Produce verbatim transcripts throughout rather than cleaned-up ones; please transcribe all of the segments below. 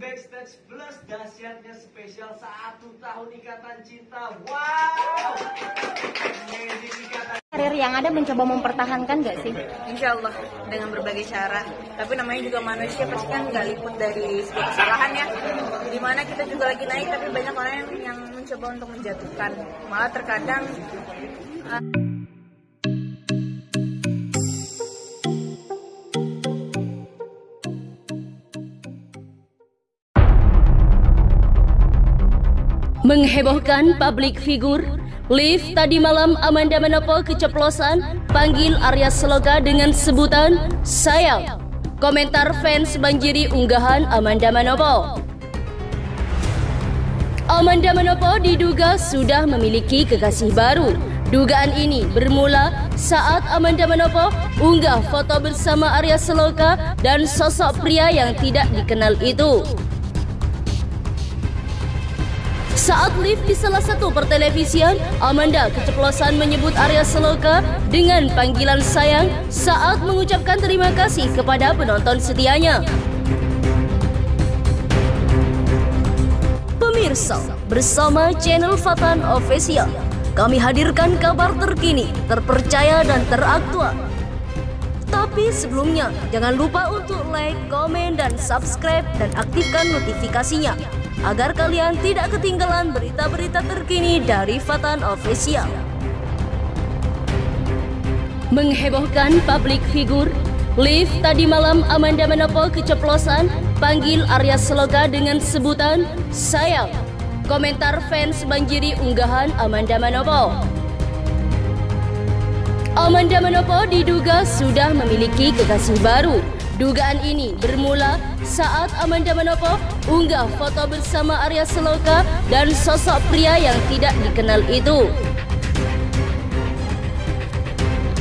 Backstage Plus, dahsyatnya spesial satu tahun Ikatan Cinta. Wow, karir yang ada mencoba mempertahankan gak sih? Insya Allah, dengan berbagai cara. Tapi namanya juga manusia, pasti kan gak liput dari sebuah kesalahan ya. Dimana kita juga lagi naik, tapi banyak orang yang, yang mencoba untuk menjatuhkan. Malah terkadang uh... menghebohkan publik figur, live tadi malam Amanda Manopo keceplosan panggil Arya Saloka dengan sebutan sayang. Komentar fans banjiri unggahan Amanda Manopo. Amanda Manopo diduga sudah memiliki kekasih baru. Dugaan ini bermula saat Amanda Manopo unggah foto bersama Arya Saloka dan sosok pria yang tidak dikenal itu. Saat live di salah satu pertelevisian, Amanda keceplosan menyebut Arya Saloka dengan panggilan sayang saat mengucapkan terima kasih kepada penonton setianya. Pemirsa, bersama channel Fathan Official, kami hadirkan kabar terkini, terpercaya dan teraktual. Tapi sebelumnya, jangan lupa untuk like, komen, dan subscribe dan aktifkan notifikasinya, agar kalian tidak ketinggalan berita-berita terkini dari Fathan Official. Menghebohkan publik figur, live tadi malam Amanda Manopo keceplosan panggil Arya Saloka dengan sebutan sayang. Komentar fans banjiri unggahan Amanda Manopo. Amanda Manopo diduga sudah memiliki kekasih baru. Dugaan ini bermula saat Amanda Manopo unggah foto bersama Arya Saloka dan sosok pria yang tidak dikenal itu.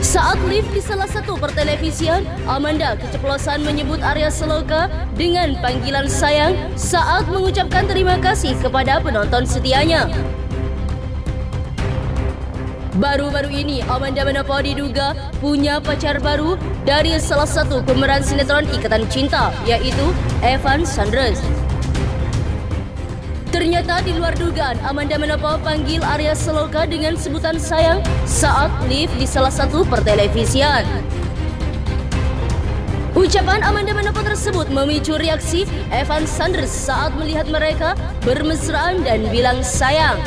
Saat live di salah satu pertelevisian, Amanda keceplosan menyebut Arya Saloka dengan panggilan sayang saat mengucapkan terima kasih kepada penonton setianya. Baru-baru ini, Amanda Manopo diduga punya pacar baru dari salah satu pemeran sinetron Ikatan Cinta, yaitu Evan Sanders. Ternyata di luar dugaan, Amanda Manopo panggil Arya Saloka dengan sebutan sayang saat live di salah satu pertelevisian. Ucapan Amanda Manopo tersebut memicu reaksi Evan Sanders saat melihat mereka bermesraan dan bilang sayang.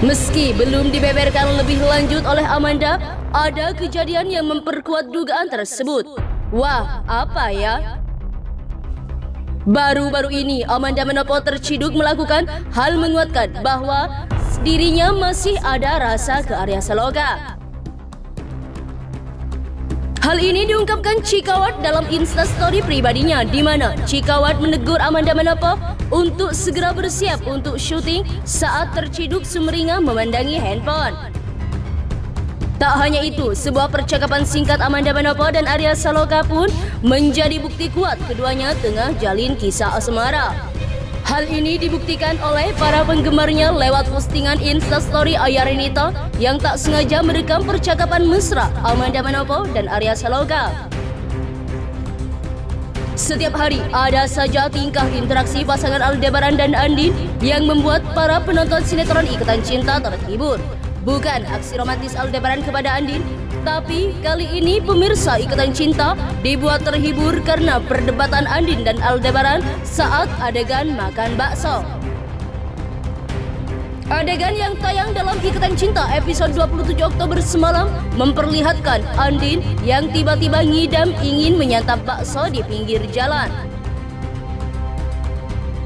Meski belum dibeberkan lebih lanjut oleh Amanda, ada kejadian yang memperkuat dugaan tersebut. Wah, apa ya? Baru-baru ini, Amanda Manopo terciduk melakukan hal menguatkan bahwa dirinya masih ada rasa ke Arya Saloka. Hal ini diungkapkan Chikawat dalam instastory pribadinya, di mana Chikawat menegur Amanda Manopo untuk segera bersiap untuk syuting saat terciduk sumringah memandangi handphone. Tak hanya itu, sebuah percakapan singkat Amanda Manopo dan Arya Saloka pun menjadi bukti kuat keduanya tengah jalin kisah asmara. Hal ini dibuktikan oleh para penggemarnya lewat postingan instastory Ayarinita yang tak sengaja merekam percakapan mesra Amanda Manopo dan Arya Saloka. Setiap hari ada saja tingkah interaksi pasangan Aldebaran dan Andin yang membuat para penonton sinetron Ikatan Cinta terhibur. Bukan aksi romantis Aldebaran kepada Andin, tapi kali ini pemirsa Ikatan Cinta dibuat terhibur karena perdebatan Andin dan Aldebaran saat adegan makan bakso. Adegan yang tayang dalam Ikatan Cinta episode dua puluh tujuh Oktober semalam memperlihatkan Andin yang tiba-tiba ngidam ingin menyantap bakso di pinggir jalan.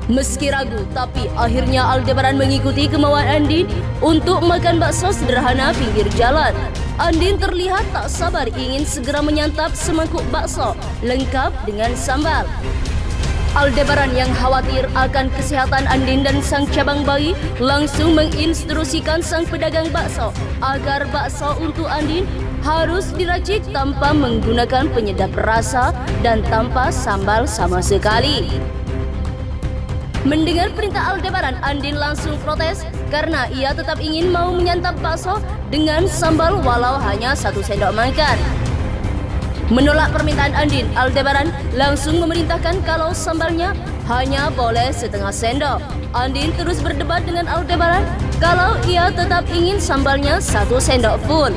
Meski ragu, tapi akhirnya Aldebaran mengikuti kemauan Andin untuk makan bakso sederhana pinggir jalan. Andin terlihat tak sabar ingin segera menyantap semangkuk bakso lengkap dengan sambal. Aldebaran yang khawatir akan kesehatan Andin dan sang cabang bayi langsung menginstruksikan sang pedagang bakso agar bakso untuk Andin harus diracik tanpa menggunakan penyedap rasa dan tanpa sambal sama sekali. Mendengar perintah Aldebaran, Andin langsung protes karena ia tetap ingin mau menyantap bakso dengan sambal walau hanya satu sendok makan. Menolak permintaan Andin, Aldebaran langsung memerintahkan kalau sambalnya hanya boleh setengah sendok. Andin terus berdebat dengan Aldebaran kalau ia tetap ingin sambalnya satu sendok full.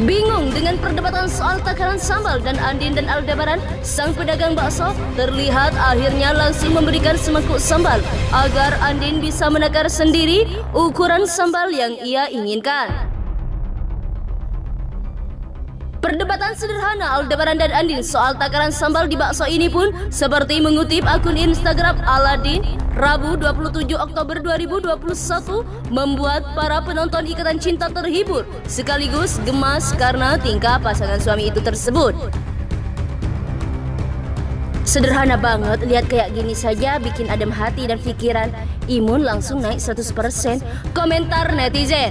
Bingung dengan perdebatan soal takaran sambal dan Andin dan Aldebaran, sang pedagang bakso terlihat akhirnya langsung memberikan semangkuk sambal agar Andin bisa menakar sendiri ukuran sambal yang ia inginkan. Perdebatan sederhana Aldebaran dan Andin soal takaran sambal di bakso ini pun seperti mengutip akun Instagram Aladin Rabu dua puluh tujuh Oktober dua ribu dua puluh satu membuat para penonton Ikatan Cinta terhibur sekaligus gemas karena tingkah pasangan suami itu tersebut. Sederhana banget, lihat kayak gini saja bikin adem hati dan pikiran. Imun langsung naik seratus persen, komentar netizen.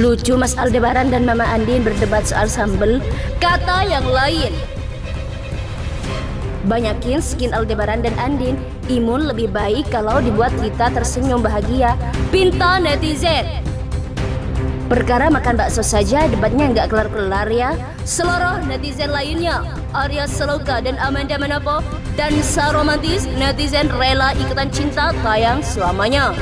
Lucu Mas Aldebaran dan Mama Andin berdebat soal sambal, kata yang lain. Banyakin skin Aldebaran dan Andin, imun lebih baik kalau dibuat kita tersenyum bahagia, pinta netizen. Perkara makan bakso saja debatnya nggak kelar-kelar ya. Seluruh netizen lainnya, Arya Saloka dan Amanda Manopo, dan saromantis netizen rela Ikatan Cinta tayang selamanya.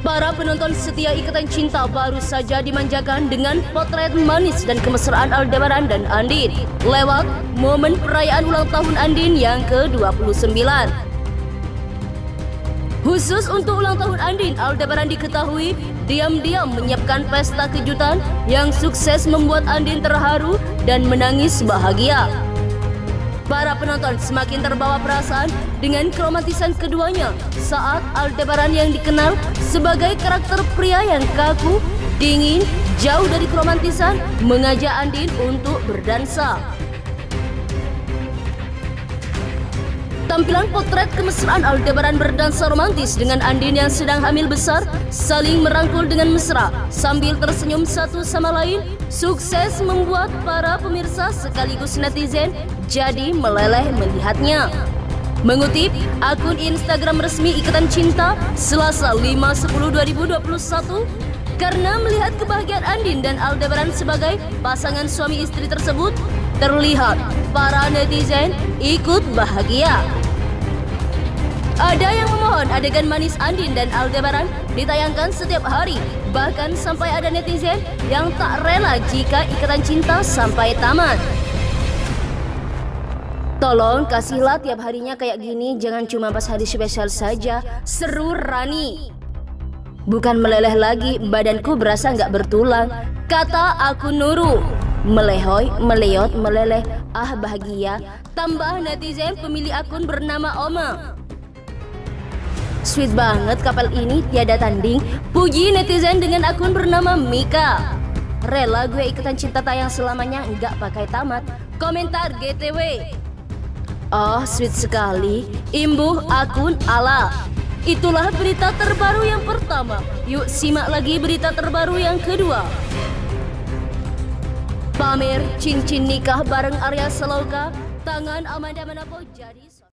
Para penonton setia Ikatan Cinta baru saja dimanjakan dengan potret manis dan kemesraan Aldebaran dan Andin lewat momen perayaan ulang tahun Andin yang ke dua puluh sembilan. Khusus untuk ulang tahun Andin, Aldebaran diketahui diam-diam menyiapkan pesta kejutan yang sukses membuat Andin terharu dan menangis bahagia. Para penonton semakin terbawa perasaan dengan keromantisan keduanya saat Aldebaran yang dikenal sebagai karakter pria yang kaku, dingin, jauh dari keromantisan mengajak Andin untuk berdansa. Tampilan potret kemesraan Aldebaran berdansa romantis dengan Andin yang sedang hamil besar saling merangkul dengan mesra sambil tersenyum satu sama lain sukses membuat para pemirsa sekaligus netizen jadi meleleh melihatnya. Mengutip akun Instagram resmi Ikatan Cinta Selasa lima sepuluh dua ribu dua puluh satu, karena melihat kebahagiaan Andin dan Aldebaran sebagai pasangan suami istri tersebut, terlihat para netizen ikut bahagia. Ada yang memohon adegan manis Andin dan Aldebaran ditayangkan setiap hari, bahkan sampai ada netizen yang tak rela jika Ikatan Cinta sampai tamat. Tolong kasihlah tiap harinya kayak gini, jangan cuma pas hari spesial saja, seru Rani. Bukan meleleh lagi, badanku berasa nggak bertulang, kata aku Nuru. Melehoy, meleot, meleleh, ah bahagia, tambah netizen pemilik akun bernama Oma. Sweet banget kapal ini, tiada tanding, puji netizen dengan akun bernama Mika. Rela gue Ikatan Cinta tayang selamanya, nggak pakai tamat, komentar G T W. Oh, sweet sekali, imbuh akun Ala. Itulah berita terbaru yang pertama. Yuk simak lagi berita terbaru yang kedua. Pamer cincin nikah bareng Arya Saloka, tangan Amanda Manopo.